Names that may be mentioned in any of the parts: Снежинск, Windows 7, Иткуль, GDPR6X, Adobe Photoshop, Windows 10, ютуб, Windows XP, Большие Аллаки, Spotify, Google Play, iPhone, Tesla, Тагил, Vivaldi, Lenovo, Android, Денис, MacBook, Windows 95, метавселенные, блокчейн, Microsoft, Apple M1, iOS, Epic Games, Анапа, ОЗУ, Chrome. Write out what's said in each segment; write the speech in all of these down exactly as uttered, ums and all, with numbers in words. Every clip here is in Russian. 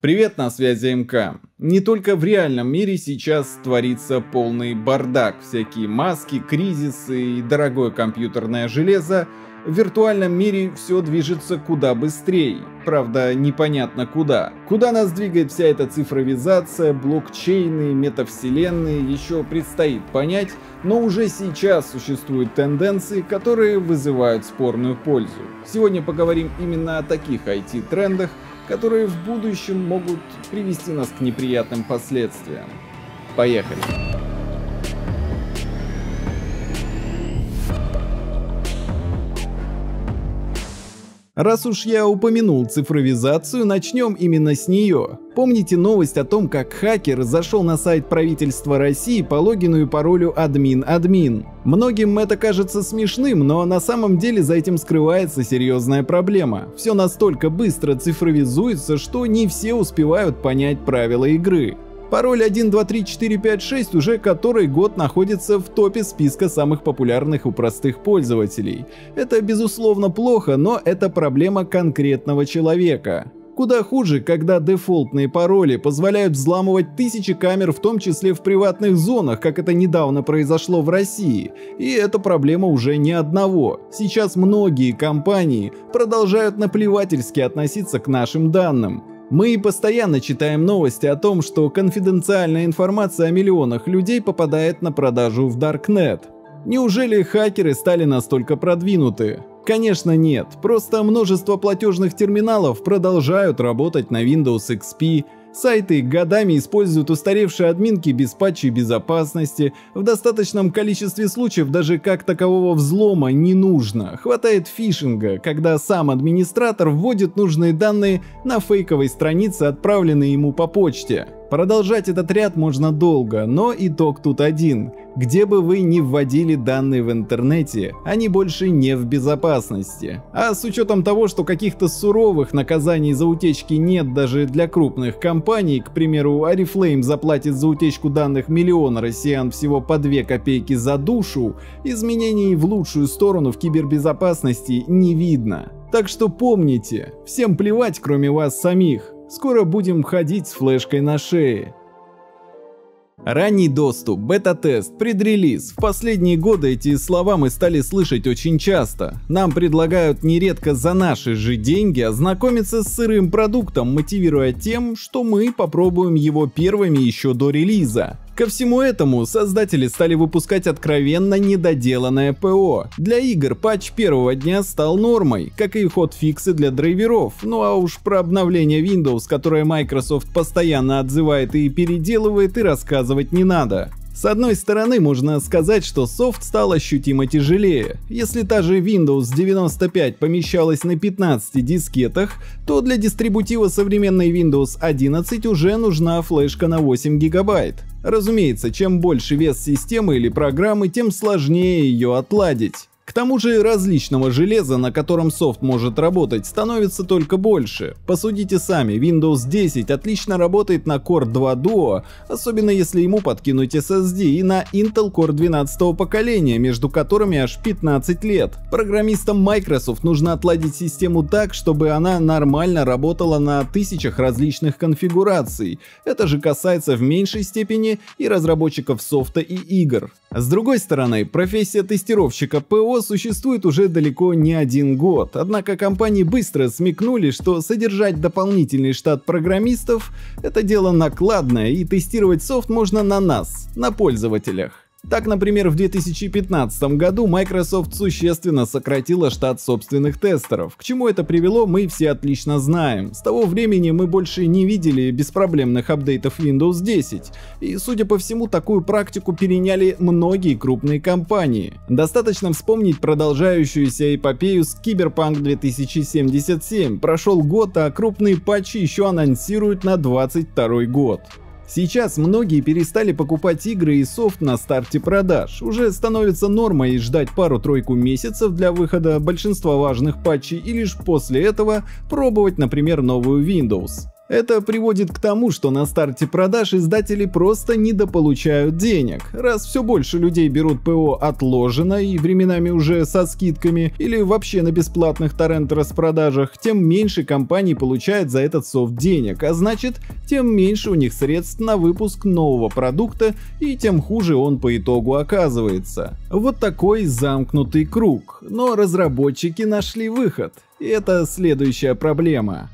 Привет, на связи МК. Не только в реальном мире сейчас творится полный бардак. Всякие маски, кризисы и дорогое компьютерное железо. В виртуальном мире все движется куда быстрее. Правда, непонятно куда. Куда нас двигает вся эта цифровизация, блокчейны, метавселенные, еще предстоит понять, но уже сейчас существуют тенденции, которые вызывают спорную пользу. Сегодня поговорим именно о таких ай ти-трендах, которые в будущем могут привести нас к неприятным последствиям. Поехали! Раз уж я упомянул цифровизацию, начнем именно с нее. Помните новость о том, как хакер зашел на сайт правительства России по логину и паролю админ админ? Многим это кажется смешным, но на самом деле за этим скрывается серьезная проблема. Все настолько быстро цифровизуется, что не все успевают понять правила игры. Пароль один два три четыре пять шесть уже который год находится в топе списка самых популярных у простых пользователей. Это безусловно плохо, но это проблема конкретного человека. Куда хуже, когда дефолтные пароли позволяют взламывать тысячи камер, в том числе в приватных зонах, как это недавно произошло в России. И эта проблема уже не одного. Сейчас многие компании продолжают наплевательски относиться к нашим данным. Мы постоянно читаем новости о том, что конфиденциальная информация о миллионах людей попадает на продажу в Darknet. Неужели хакеры стали настолько продвинуты? Конечно нет, просто множество платежных терминалов продолжают работать на Windows икс пи, сайты годами используют устаревшие админки без патчей безопасности, в достаточном количестве случаев даже как такового взлома не нужно, хватает фишинга, когда сам администратор вводит нужные данные на фейковой странице, отправленные ему по почте. Продолжать этот ряд можно долго, но итог тут один. Где бы вы ни вводили данные в интернете, они больше не в безопасности. А с учетом того, что каких-то суровых наказаний за утечки нет даже для крупных компаний, к примеру, Oriflame заплатит за утечку данных миллиона россиян всего по две копейки за душу, изменений в лучшую сторону в кибербезопасности не видно. Так что помните, всем плевать, кроме вас самих. Скоро будем ходить с флешкой на шее. Ранний доступ, бета-тест, предрелиз. В последние годы эти слова мы стали слышать очень часто. Нам предлагают нередко за наши же деньги ознакомиться с сырым продуктом, мотивируя тем, что мы попробуем его первыми еще до релиза. Ко всему этому создатели стали выпускать откровенно недоделанное ПО. Для игр патч первого дня стал нормой, как и хотфиксы для драйверов, ну а уж про обновление Windows, которое Microsoft постоянно отзывает и переделывает, и рассказывать не надо. С одной стороны, можно сказать, что софт стал ощутимо тяжелее. Если та же Windows девяносто пять помещалась на пятнадцати дискетах, то для дистрибутива современной Windows одиннадцать уже нужна флешка на восемь гигабайт. Разумеется, чем больше вес системы или программы, тем сложнее ее отладить. К тому же различного железа, на котором софт может работать, становится только больше. Посудите сами, Windows десять отлично работает на Core два Duo, особенно если ему подкинуть эс эс ди, и на Intel Core двенадцатого поколения, между которыми аж пятнадцать лет. Программистам Microsoft нужно отладить систему так, чтобы она нормально работала на тысячах различных конфигураций. Это же касается в меньшей степени и разработчиков софта и игр. С другой стороны, профессия тестировщика ПО существует уже далеко не один год, однако компании быстро смекнули, что содержать дополнительный штат программистов — это дело накладное, и тестировать софт можно на нас, на пользователях. Так, например, в две тысячи пятнадцатом году Microsoft существенно сократила штат собственных тестеров. К чему это привело, мы все отлично знаем. С того времени мы больше не видели беспроблемных апдейтов Windows десять, и, судя по всему, такую практику переняли многие крупные компании. Достаточно вспомнить продолжающуюся эпопею с Cyberpunk две тысячи семьдесят семь. Прошел год, а крупные патчи еще анонсируют на двадцать второй год. Сейчас многие перестали покупать игры и софт на старте продаж. Уже становится нормой ждать пару-тройку месяцев для выхода большинства важных патчей и лишь после этого пробовать, например, новую Windows. Это приводит к тому, что на старте продаж издатели просто недополучают денег. Раз все больше людей берут ПО отложено и временами уже со скидками или вообще на бесплатных торрент-распродажах, тем меньше компаний получает за этот софт денег, а значит, тем меньше у них средств на выпуск нового продукта и тем хуже он по итогу оказывается. Вот такой замкнутый круг. Но разработчики нашли выход. И это следующая проблема.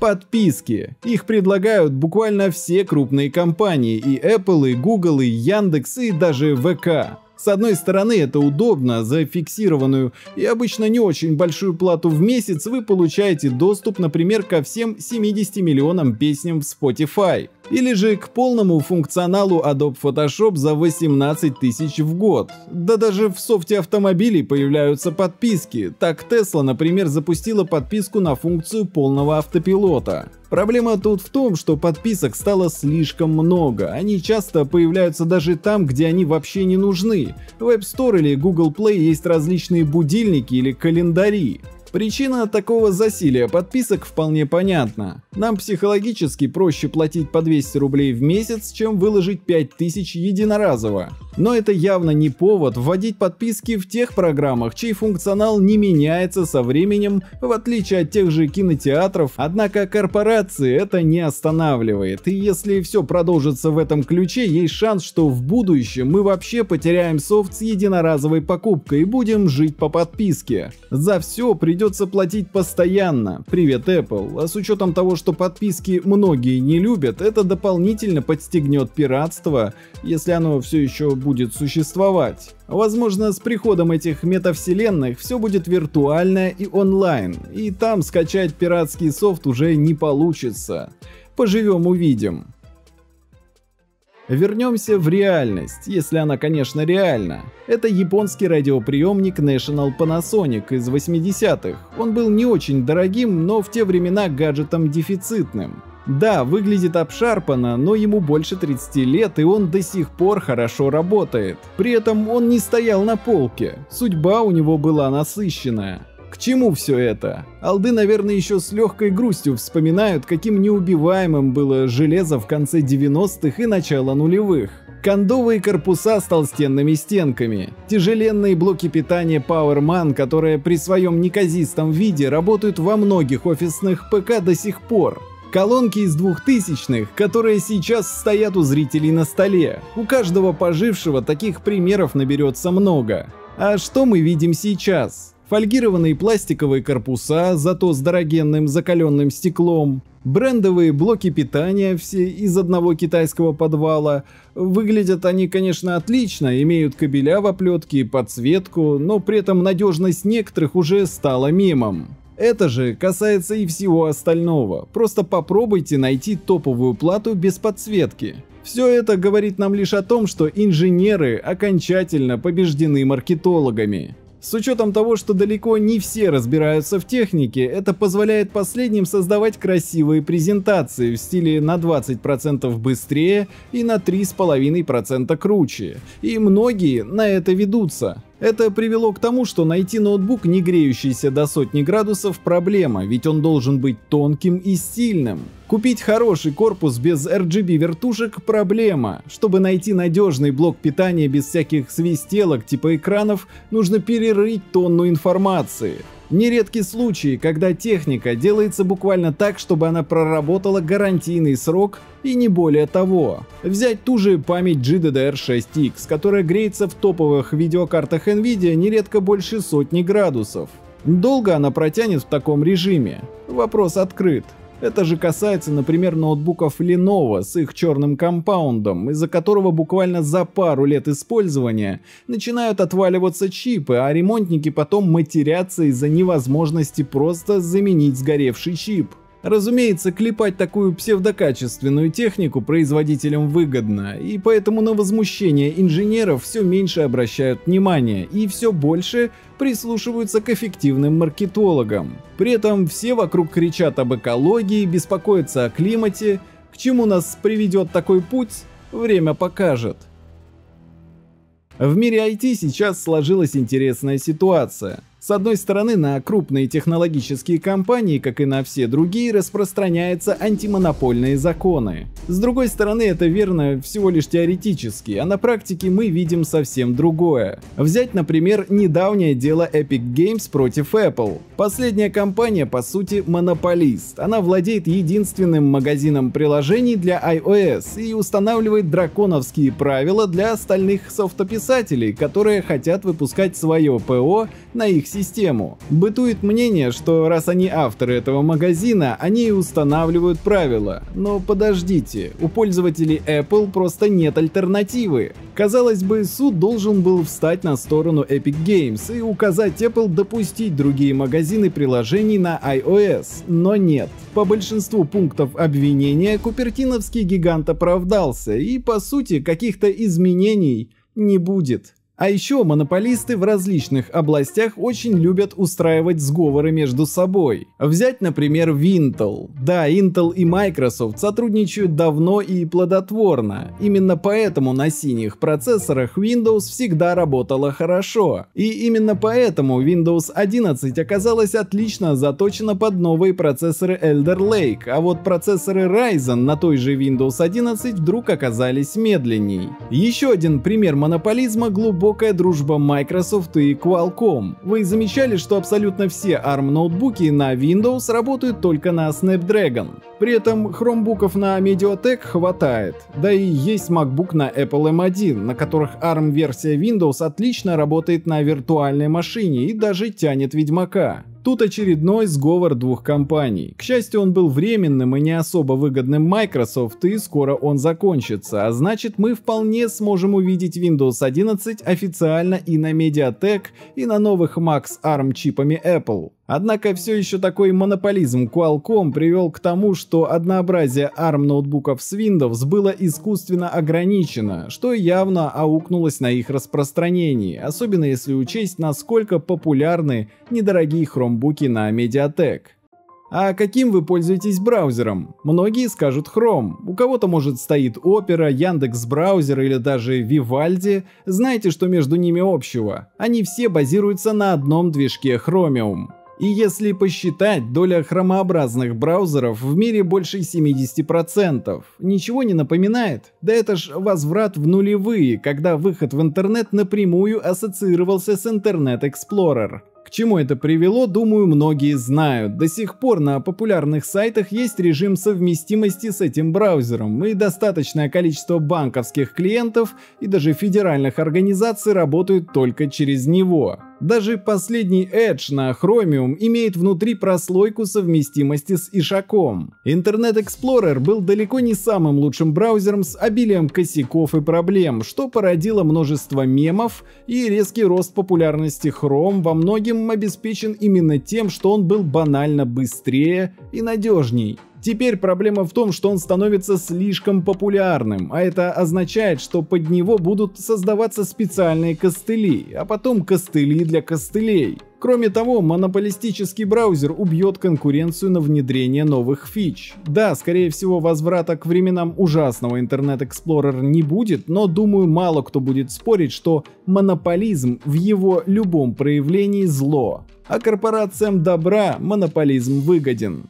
Подписки. Их предлагают буквально все крупные компании, и Apple, и Google, и Яндекс, и даже вэ ка. С одной стороны, это удобно, за фиксированную и обычно не очень большую плату в месяц вы получаете доступ, например, ко всем семидесяти миллионам песням в Spotify. Или же к полному функционалу Adobe Photoshop за восемнадцать тысяч в год. Да даже в софте автомобилей появляются подписки. Так Tesla, например, запустила подписку на функцию полного автопилота. Проблема тут в том, что подписок стало слишком много. Они часто появляются даже там, где они вообще не нужны. В App Store или Google Play есть различные будильники или календари. Причина такого засилия подписок вполне понятна. Нам психологически проще платить по двести рублей в месяц, чем выложить пять тысяч единоразово. Но это явно не повод вводить подписки в тех программах, чей функционал не меняется со временем, в отличие от тех же кинотеатров. Однако корпорации это не останавливает, и если все продолжится в этом ключе, есть шанс, что в будущем мы вообще потеряем софт с единоразовой покупкой и будем жить по подписке. За все придется Придется платить постоянно. Привет, Apple. А с учетом того, что подписки многие не любят, это дополнительно подстегнет пиратство, если оно все еще будет существовать. Возможно, с приходом этих метавселенных все будет виртуально и онлайн, и там скачать пиратский софт уже не получится. Поживем, увидим. Вернемся в реальность, если она, конечно, реальна. Это японский радиоприемник National Panasonic из восьмидесятых. Он был не очень дорогим, но в те времена гаджетом дефицитным. Да, выглядит обшарпанно, но ему больше тридцати лет, и он до сих пор хорошо работает. При этом он не стоял на полке, судьба у него была насыщенная. К чему все это? Алды, наверное, еще с легкой грустью вспоминают, каким неубиваемым было железо в конце девяностых и начало нулевых. Кондовые корпуса с толстенными стенками, тяжеленные блоки питания PowerMan, которые при своем неказистом виде работают во многих офисных ПК до сих пор. Колонки из двухтысячных, которые сейчас стоят у зрителей на столе. У каждого пожившего таких примеров наберется много. А что мы видим сейчас? Фольгированные пластиковые корпуса, зато с дорогенным закаленным стеклом, брендовые блоки питания, все из одного китайского подвала. Выглядят они, конечно, отлично, имеют кабеля в оплетке и подсветку, но при этом надежность некоторых уже стала мемом. Это же касается и всего остального, просто попробуйте найти топовую плату без подсветки. Все это говорит нам лишь о том, что инженеры окончательно побеждены маркетологами. С учетом того, что далеко не все разбираются в технике, это позволяет последним создавать красивые презентации в стиле на двадцать процентов быстрее и на три с половиной процента круче. И многие на это ведутся. Это привело к тому, что найти ноутбук, не греющийся до сотни градусов, проблема, ведь он должен быть тонким и стильным. Купить хороший корпус без эр джи би вертушек – проблема. Чтобы найти надежный блок питания без всяких свистелок типа экранов, нужно перерыть тонну информации. Нередки случаи, когда техника делается буквально так, чтобы она проработала гарантийный срок и не более того. Взять ту же память джи ди ди эр шесть икс, которая греется в топовых видеокартах Nvidia нередко больше сотни градусов. Долго она протянет в таком режиме? Вопрос открыт. Это же касается, например, ноутбуков Lenovo с их черным компаундом, из-за которого буквально за пару лет использования начинают отваливаться чипы, а ремонтники потом матерятся из-за невозможности просто заменить сгоревший чип. Разумеется, клепать такую псевдокачественную технику производителям выгодно, и поэтому на возмущение инженеров все меньше обращают внимания и все больше прислушиваются к эффективным маркетологам. При этом все вокруг кричат об экологии, беспокоятся о климате. К чему нас приведет такой путь, время покажет. В мире ай ти сейчас сложилась интересная ситуация. С одной стороны, на крупные технологические компании, как и на все другие, распространяются антимонопольные законы. С другой стороны, это верно всего лишь теоретически, а на практике мы видим совсем другое. Взять, например, недавнее дело Epic Games против Apple. Последняя компания, по сути, монополист. Она владеет единственным магазином приложений для iOS и устанавливает драконовские правила для остальных софтописателей, которые хотят выпускать свое ПО на их систему. Бытует мнение, что раз они авторы этого магазина, они и устанавливают правила. Но подождите, у пользователей Apple просто нет альтернативы. Казалось бы, суд должен был встать на сторону Epic Games и указать Apple допустить другие магазины приложений на iOS, но нет. По большинству пунктов обвинения купертиновский гигант оправдался, и по сути каких-то изменений не будет. А еще монополисты в различных областях очень любят устраивать сговоры между собой. Взять, например, Intel. Да, Intel и Microsoft сотрудничают давно и плодотворно. Именно поэтому на синих процессорах Windows всегда работала хорошо. И именно поэтому Windows одиннадцать оказалась отлично заточена под новые процессоры Elder Lake, а вот процессоры Ryzen на той же Windows одиннадцать вдруг оказались медленней. Еще один пример монополизма — глубокий дружба Microsoft и Qualcomm. Вы замечали, что абсолютно все арм ноутбуки на Windows работают только на Snapdragon. При этом хромбуков на Mediatek хватает. Да и есть MacBook на Apple эм один, на которых арм версия Windows отлично работает на виртуальной машине и даже тянет Ведьмака. Тут очередной сговор двух компаний. К счастью, он был временным и не особо выгодным Microsoft, и скоро он закончится, а значит, мы вполне сможем увидеть Windows одиннадцать официально и на Mediatek, и на новых Mac с арм чипами Apple. Однако все еще такой монополизм Qualcomm привел к тому, что однообразие арм ноутбуков с Windows было искусственно ограничено, что явно аукнулось на их распространении, особенно если учесть, насколько популярны недорогие хромбуки на Mediatek. А каким вы пользуетесь браузером? Многие скажут Chrome. У кого-то, может, стоит Opera, Яндекс браузер или даже Vivaldi. Знаете, что между ними общего? Они все базируются на одном движке Chromium. И если посчитать, доля хромообразных браузеров в мире больше семидесяти процентов. Ничего не напоминает? Да это ж возврат в нулевые, когда выход в интернет напрямую ассоциировался с Internet Explorer. К чему это привело, думаю, многие знают. До сих пор на популярных сайтах есть режим совместимости с этим браузером, и достаточное количество банковских клиентов и даже федеральных организаций работают только через него. Даже последний Edge на Chromium имеет внутри прослойку совместимости с Ишаком. Internet Explorer был далеко не самым лучшим браузером с обилием косяков и проблем, что породило множество мемов, и резкий рост популярности Chrome во многим обеспечен именно тем, что он был банально быстрее и надежней. Теперь проблема в том, что он становится слишком популярным, а это означает, что под него будут создаваться специальные костыли, а потом костыли для костылей. Кроме того, монополистический браузер убьет конкуренцию на внедрение новых фич. Да, скорее всего, возврата к временам ужасного Internet Explorer не будет, но думаю, мало кто будет спорить, что монополизм в его любом проявлении зло, а корпорациям добра монополизм выгоден.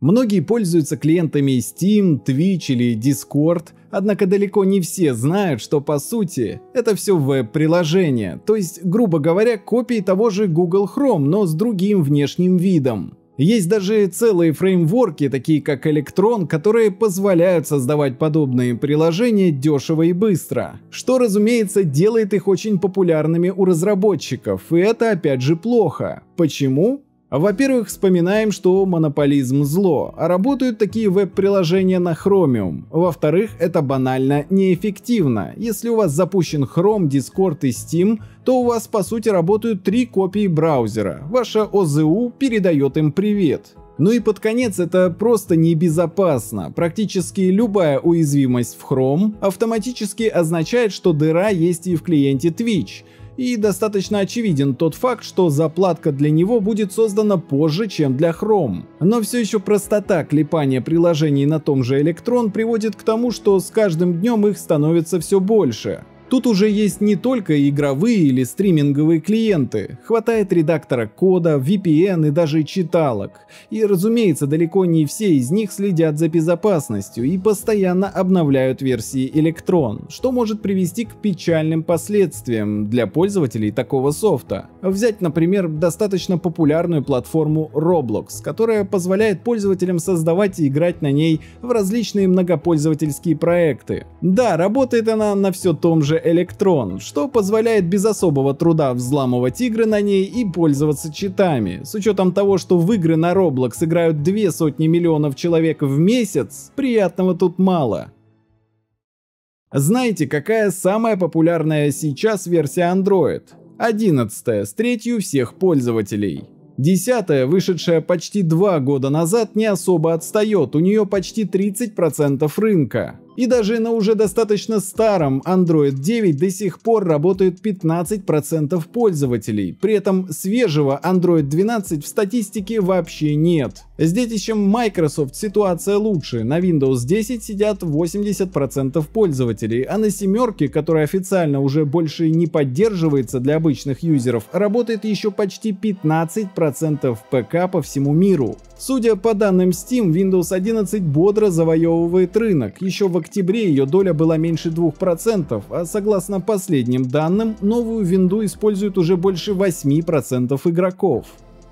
Многие пользуются клиентами Steam, Twitch или Discord, однако далеко не все знают, что по сути это все веб-приложение, то есть, грубо говоря, копии того же Google Chrome, но с другим внешним видом. Есть даже целые фреймворки, такие как Electron, которые позволяют создавать подобные приложения дешево и быстро, что, разумеется, делает их очень популярными у разработчиков, и это опять же плохо. Почему? Во-первых, вспоминаем, что монополизм зло, а работают такие веб-приложения на Chromium. Во-вторых, это банально неэффективно. Если у вас запущен Chrome, Discord и Steam, то у вас по сути работают три копии браузера. Ваша ОЗУ передает им привет. Ну и под конец, это просто небезопасно. Практически любая уязвимость в Chrome автоматически означает, что дыра есть и в клиенте Twitch. И достаточно очевиден тот факт, что заплатка для него будет создана позже, чем для Chrome. Но все еще простота клепания приложений на том же Electron приводит к тому, что с каждым днем их становится все больше. Тут уже есть не только игровые или стриминговые клиенты, хватает редактора кода, ви пи эн и даже читалок. И разумеется, далеко не все из них следят за безопасностью и постоянно обновляют версии Electron, что может привести к печальным последствиям для пользователей такого софта. Взять, например, достаточно популярную платформу Roblox, которая позволяет пользователям создавать и играть на ней в различные многопользовательские проекты. Да, работает она на все том же Electron, что позволяет без особого труда взламывать игры на ней и пользоваться читами. С учетом того, что в игры на Roblox играют две сотни миллионов человек в месяц, приятного тут мало. Знаете, какая самая популярная сейчас версия Android? одиннадцатая, с третью всех пользователей. Десятая, вышедшая почти два года назад, не особо отстает, у нее почти тридцать процентов рынка. И даже на уже достаточно старом Android девять до сих пор работают пятнадцать процентов пользователей. При этом свежего Android двенадцать в статистике вообще нет. С детищем Microsoft ситуация лучше. На Windows десять сидят восемьдесят процентов пользователей, а на семерке, которая официально уже больше не поддерживается для обычных юзеров, работает еще почти пятнадцать процентов ПК по всему миру. Судя по данным Steam, Windows одиннадцать бодро завоевывает рынок. Еще в октябре ее доля была меньше двух процентов, а согласно последним данным, новую винду используют уже больше восьми процентов игроков.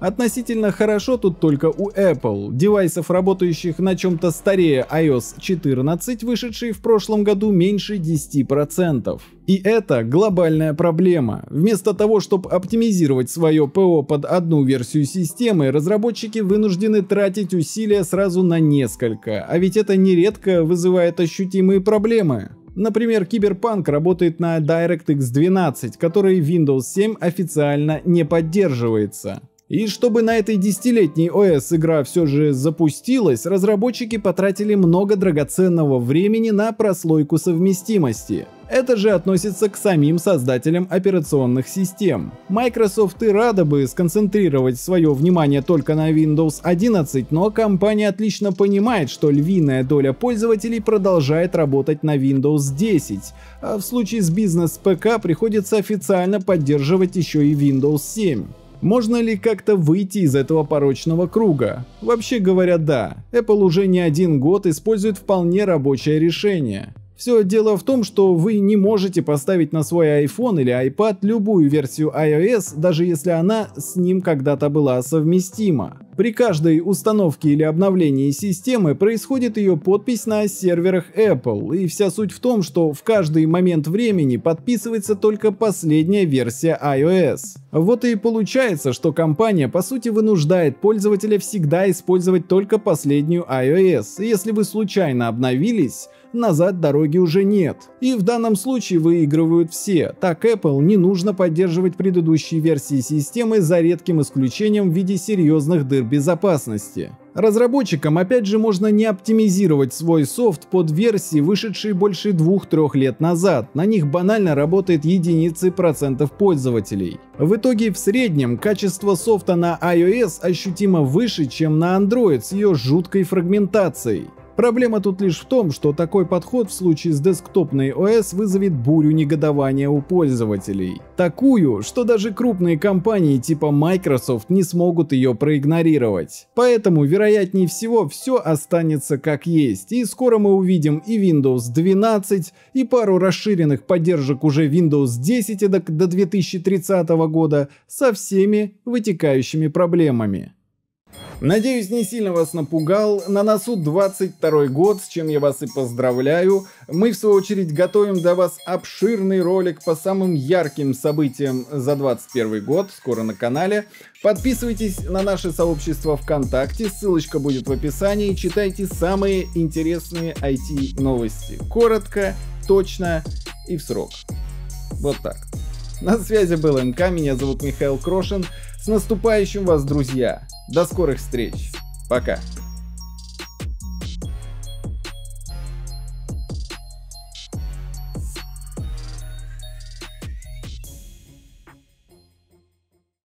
Относительно хорошо тут только у Apple. Девайсов, работающих на чем-то старее iOS четырнадцать, вышедшей в прошлом году, меньше десяти процентов. И это глобальная проблема. Вместо того, чтобы оптимизировать свое ПО под одну версию системы, разработчики вынуждены тратить усилия сразу на несколько, а ведь это нередко вызывает ощутимые проблемы. Например, Cyberpunk работает на DirectX двенадцать, который Windows семь официально не поддерживается. И чтобы на этой десятилетней ОС игра все же запустилась, разработчики потратили много драгоценного времени на прослойку совместимости. Это же относится к самим создателям операционных систем. Microsoft и рада бы сконцентрировать свое внимание только на Windows одиннадцать, но компания отлично понимает, что львиная доля пользователей продолжает работать на Windows десять, а в случае с бизнес-ПК приходится официально поддерживать еще и Windows семь. Можно ли как-то выйти из этого порочного круга? Вообще говоря, да. Apple уже не один год использует вполне рабочее решение. Все дело в том, что вы не можете поставить на свой iPhone или iPad любую версию iOS, даже если она с ним когда-то была совместима. При каждой установке или обновлении системы происходит ее подпись на серверах Apple, и вся суть в том, что в каждый момент времени подписывается только последняя версия iOS. Вот и получается, что компания по сути вынуждает пользователя всегда использовать только последнюю iOS, и если вы случайно обновились, назад дороги уже нет. И в данном случае выигрывают все. Так Apple не нужно поддерживать предыдущие версии системы за редким исключением в виде серьезных дыр безопасности. Разработчикам опять же можно не оптимизировать свой софт под версии, вышедшие больше двух-трёх лет назад, на них банально работает единицы процентов пользователей. В итоге в среднем качество софта на iOS ощутимо выше, чем на Android с ее жуткой фрагментацией. Проблема тут лишь в том, что такой подход в случае с десктопной ОС вызовет бурю негодования у пользователей. Такую, что даже крупные компании типа Microsoft не смогут ее проигнорировать. Поэтому, вероятнее всего, все останется как есть, и скоро мы увидим и Windows двенадцать, и пару расширенных поддержек уже Windows десять до две тысячи тридцатого года со всеми вытекающими проблемами. Надеюсь, не сильно вас напугал, на носу двадцать второй год, с чем я вас и поздравляю. Мы в свою очередь готовим для вас обширный ролик по самым ярким событиям за двадцать первый год, скоро на канале. Подписывайтесь на наше сообщество ВКонтакте, ссылочка будет в описании, читайте самые интересные ай ти новости. Коротко, точно и в срок. Вот так. На связи был эм ка, меня зовут Михаил Крошин. С наступающим вас, друзья! До скорых встреч! Пока!